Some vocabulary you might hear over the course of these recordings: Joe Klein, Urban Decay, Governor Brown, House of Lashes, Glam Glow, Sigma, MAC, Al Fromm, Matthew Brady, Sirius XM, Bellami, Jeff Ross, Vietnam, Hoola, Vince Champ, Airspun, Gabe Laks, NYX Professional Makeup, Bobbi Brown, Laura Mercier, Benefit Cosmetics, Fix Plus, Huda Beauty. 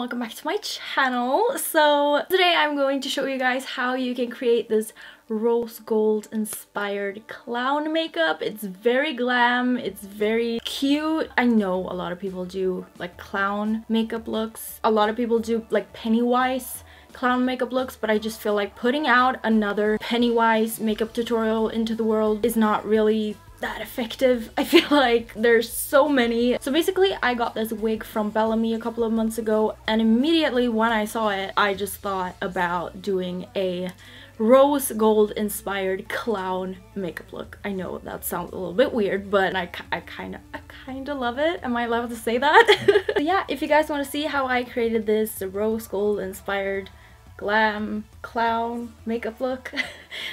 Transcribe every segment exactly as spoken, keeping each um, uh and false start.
welcome back to my channel. So today I'm going to show you guys how you can create this rose gold inspired clown makeup. It's very glam, it's very cute. I know a lot of people do like clown makeup looks. A lot of people do like Pennywise clown makeup looks, but I just feel like putting out another Pennywise makeup tutorial into the world is not really that effective. I feel like there's so many. So basically I got this wig from Bellami a couple of months ago, and immediately when I saw it I just thought about doing a rose gold inspired clown makeup look. I know that sounds a little bit weird, but I, I kind of I kind of love it. Am I allowed to say that? So yeah, if you guys want to see how I created this rose gold inspired glam clown makeup look,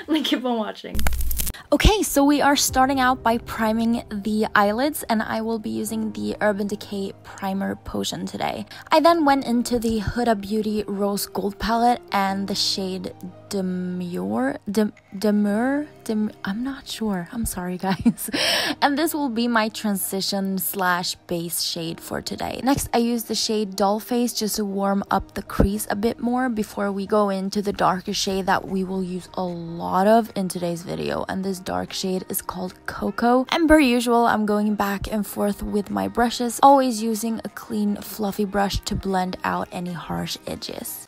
then keep on watching. Okay, so we are starting out by priming the eyelids, and I will be using the Urban Decay Primer Potion today. I then went into the Huda Beauty Rose Gold Palette and the shade Demure? Dem Demure? Dem I'm not sure. I'm sorry, guys. And this will be my transition slash base shade for today. Next, I use the shade Dollface just to warm up the crease a bit more before we go into the darker shade that we will use a lot of in today's video. And this dark shade is called Cocoa. And per usual, I'm going back and forth with my brushes, always using a clean, fluffy brush to blend out any harsh edges.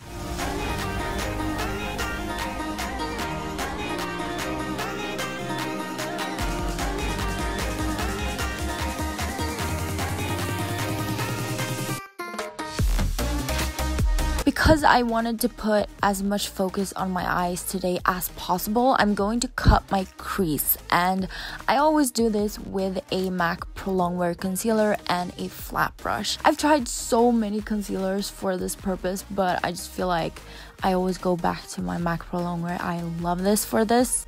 Because I wanted to put as much focus on my eyes today as possible, I'm going to cut my crease, and I always do this with a MAC Pro Longwear concealer and a flat brush. I've tried so many concealers for this purpose, but I just feel like I always go back to my MAC Pro Longwear. I love this for this.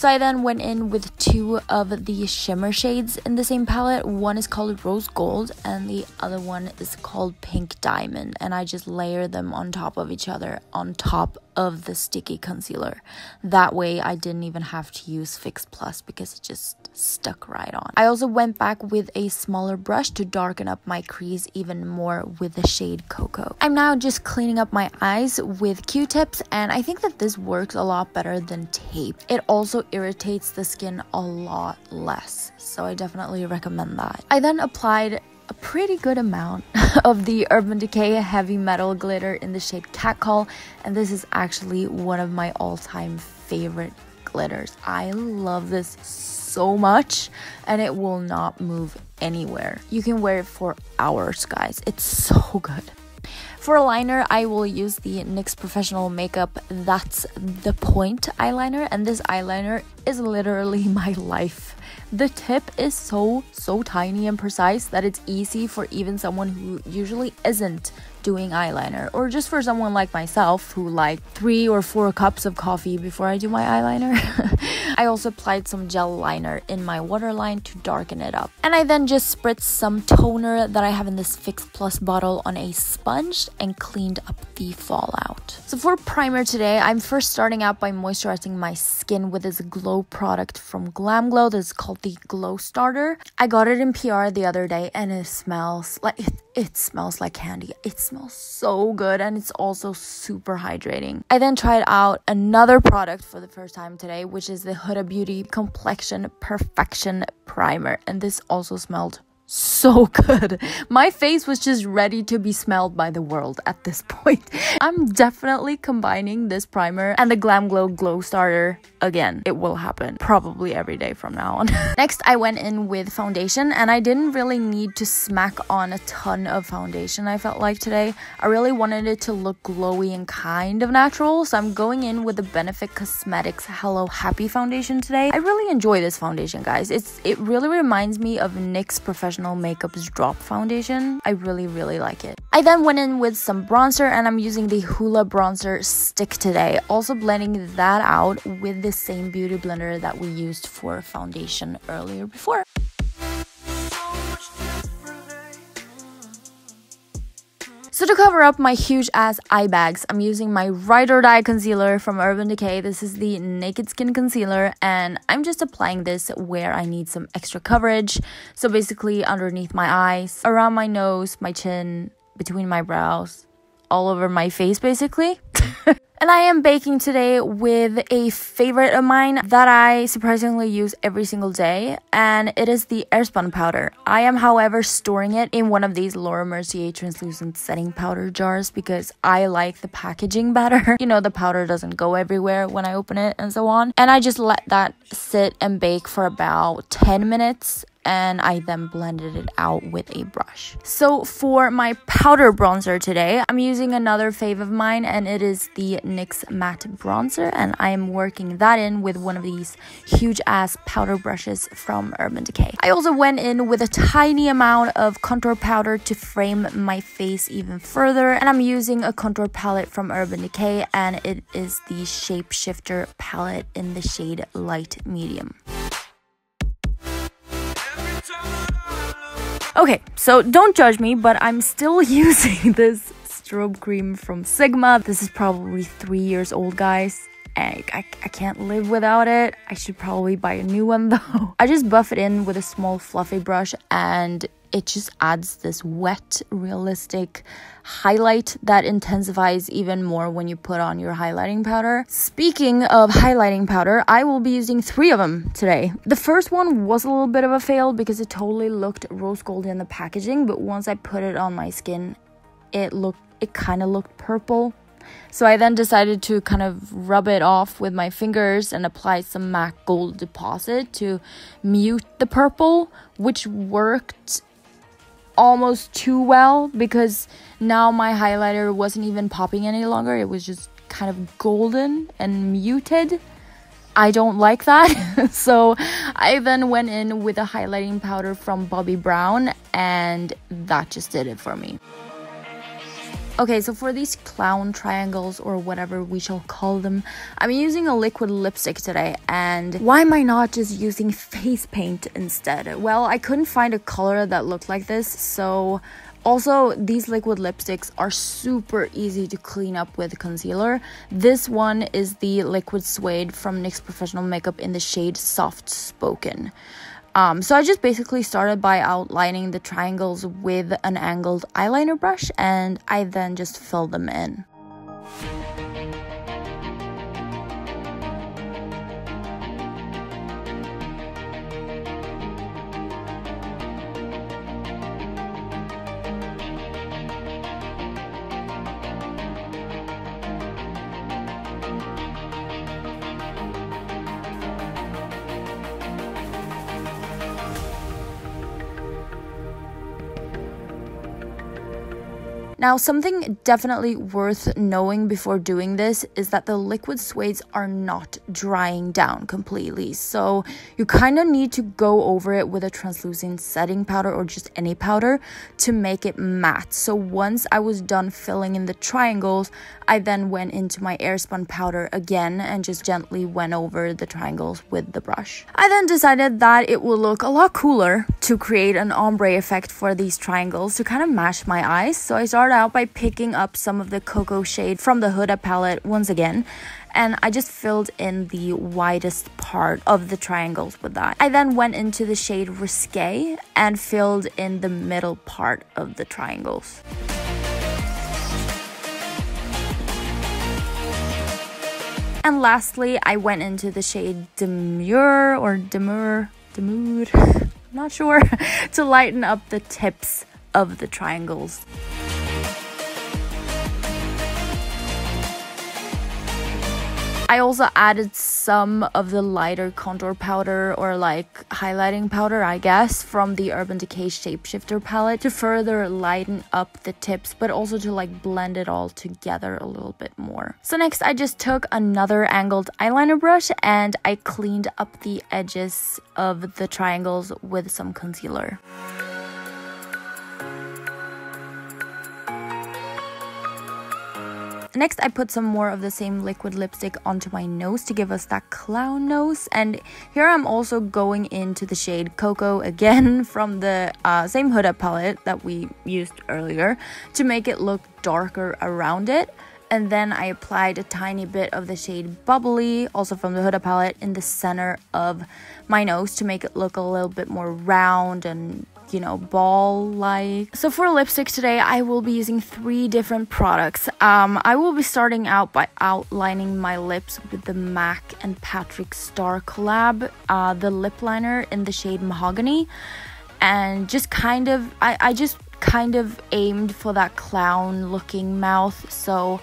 So I then went in with two of the shimmer shades in the same palette. One is called Rose Gold and the other one is called Pink Diamond. And I just layer them on top of each other on top of the sticky concealer. That way I didn't even have to use Fix Plus because it just stuck right on. I also went back with a smaller brush to darken up my crease even more with the shade Cocoa. I'm now just cleaning up my eyes with Q-tips, and I think that this works a lot better than tape. It also irritates the skin a lot less, so I definitely recommend that. I then applied a pretty good amount of the Urban Decay Heavy Metal Glitter in the shade Catcall, and this is actually one of my all-time favorite glitters. I love this so much, and it will not move anywhere. You can wear it for hours, guys. It's so good. For a liner, I will use the NYX Professional Makeup That's the Point eyeliner, and this eyeliner is literally my life. The tip is so, so tiny and precise that it's easy for even someone who usually isn't doing eyeliner, or just for someone like myself who like three or four cups of coffee before I do my eyeliner. I also applied some gel liner in my waterline to darken it up. And I then just spritzed some toner that I have in this Fix Plus bottle on a sponge and cleaned up the fallout. So for primer today, I'm first starting out by moisturizing my skin with this glow product from Glam Glow. This is called the Glow Starter. I got it in P R the other day, and it smells like it, it smells like candy. It smells so good, and it's also super hydrating. I then tried out another product for the first time today, which is the Huda Beauty Complexion Perfection Primer, and this also smelled so good. My face was just ready to be smelled by the world at this point. I'm definitely combining this primer and the Glam Glow Glow Starter again. It will happen probably every day from now on. Next, I went in with foundation, and I didn't really need to smack on a ton of foundation, I felt like today. I really wanted it to look glowy and kind of natural, so I'm going in with the Benefit Cosmetics Hello Happy Foundation today. I really enjoy this foundation, guys. It's It really reminds me of NYX Professional Makeup's Drop Foundation. I really, really like it. I then went in with some bronzer, and I'm using the Hoola Bronzer Stick today. Also blending that out with the same beauty blender that we used for foundation earlier before. So to cover up my huge ass eye bags, I'm using my Ride or Die concealer from Urban Decay. This is the Naked Skin Concealer, and I'm just applying this where I need some extra coverage. So basically underneath my eyes, around my nose, my chin, between my brows, all over my face basically. And I am baking today with a favorite of mine that I surprisingly use every single day, and it is the Airspun powder. I am, however, storing it in one of these Laura Mercier translucent setting powder jars because I like the packaging better. You know, the powder doesn't go everywhere when I open it and so on. And I just let that sit and bake for about ten minutes. And I then blended it out with a brush. So for my powder bronzer today, I'm using another fave of mine, and it is the NYX Matte Bronzer, and I am working that in with one of these huge ass powder brushes from Urban Decay. I also went in with a tiny amount of contour powder to frame my face even further, and I'm using a contour palette from Urban Decay, and it is the Shapeshifter palette in the shade Light Medium. Okay, so don't judge me, but I'm still using this strobe cream from Sigma. This is probably three years old, guys. I, I, I can't live without it. I should probably buy a new one, though. I just buff it in with a small fluffy brush, and it just adds this wet, realistic highlight that intensifies even more when you put on your highlighting powder. Speaking of highlighting powder, I will be using three of them today. The first one was a little bit of a fail because it totally looked rose gold in the packaging, but once I put it on my skin, it looked, it kind of looked purple. So I then decided to kind of rub it off with my fingers and apply some MAC Gold Deposit to mute the purple, which worked almost too well because now my highlighter wasn't even popping any longer. It was just kind of golden and muted. I don't like that. So I then went in with a highlighting powder from Bobbi Brown, and that just did it for me. Okay, so for these clown triangles, or whatever we shall call them, I'm using a liquid lipstick today. And why am I not just using face paint instead? Well, I couldn't find a color that looked like this, so... Also, these liquid lipsticks are super easy to clean up with concealer. This one is the Liquid Suede from NYX Professional Makeup in the shade Soft Spoken. Um, so I just basically started by outlining the triangles with an angled eyeliner brush, and I then just filled them in. Now, something definitely worth knowing before doing this is that the liquid suedes are not drying down completely. So you kind of need to go over it with a translucent setting powder or just any powder to make it matte. So once I was done filling in the triangles, I then went into my Airspun powder again and just gently went over the triangles with the brush. I then decided that it will look a lot cooler to create an ombre effect for these triangles to kind of match my eyes. So I started out by picking up some of the cocoa shade from the Huda palette once again, and I just filled in the widest part of the triangles with that. I then went into the shade Risque and filled in the middle part of the triangles. And lastly, I went into the shade Demure or Demure, Demure, I'm not sure, to lighten up the tips of the triangles. I also added some of the lighter contour powder, or like highlighting powder, I guess, from the Urban Decay Shapeshifter palette to further lighten up the tips, but also to like blend it all together a little bit more. So next, I just took another angled eyeliner brush and I cleaned up the edges of the triangles with some concealer. Next, I put some more of the same liquid lipstick onto my nose to give us that clown nose. And here I'm also going into the shade Cocoa again from the uh, same Huda palette that we used earlier to make it look darker around it. And then I applied a tiny bit of the shade Bubbly, also from the Huda palette, in the center of my nose to make it look a little bit more round and, you know, ball-like. So for lipstick today, I will be using three different products. Um, I will be starting out by outlining my lips with the MAC and Patrick Star collab, uh, the lip liner in the shade Mahogany. And just kind of, I, I just kind of aimed for that clown-looking mouth. So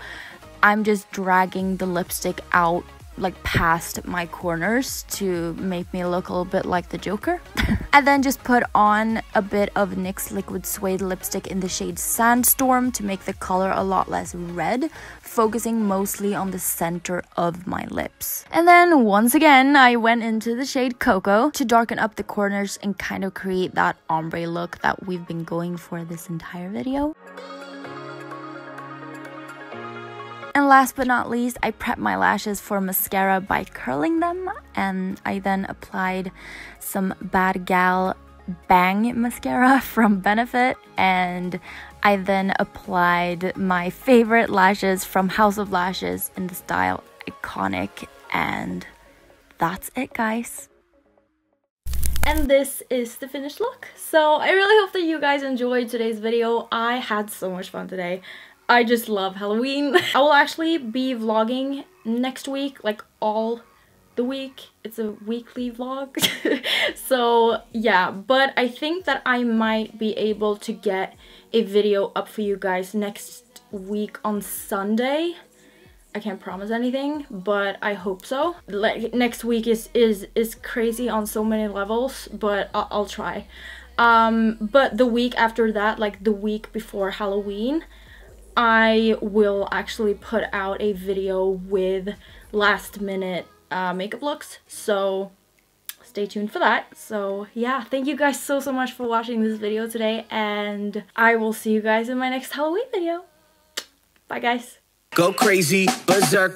I'm just dragging the lipstick out, like past my corners, to make me look a little bit like the Joker. I then just put on a bit of NYX liquid suede lipstick in the shade Sandstorm to make the color a lot less red, focusing mostly on the center of my lips. And then once again I went into the shade Cocoa to darken up the corners and kind of create that ombre look that we've been going for this entire video. And last but not least, I prepped my lashes for mascara by curling them, and I then applied some Bad Gal Bang mascara from Benefit, and I then applied my favorite lashes from House of Lashes in the style Iconic, and that's it, guys. And this is the finished look. So I really hope that you guys enjoyed today's video. I had so much fun today. I just love Halloween. I will actually be vlogging next week, like all the week. It's a weekly vlog. So yeah, but I think that I might be able to get a video up for you guys next week on Sunday. I can't promise anything, but I hope so. Like, next week is is is crazy on so many levels, but I'll, I'll try. Um, but the week after that, like the week before Halloween, I will actually put out a video with last minute uh, makeup looks, so stay tuned for that. So yeah, thank you guys so so much for watching this video today, and I will see you guys in my next Halloween video. Bye guys. Go crazy, berserker.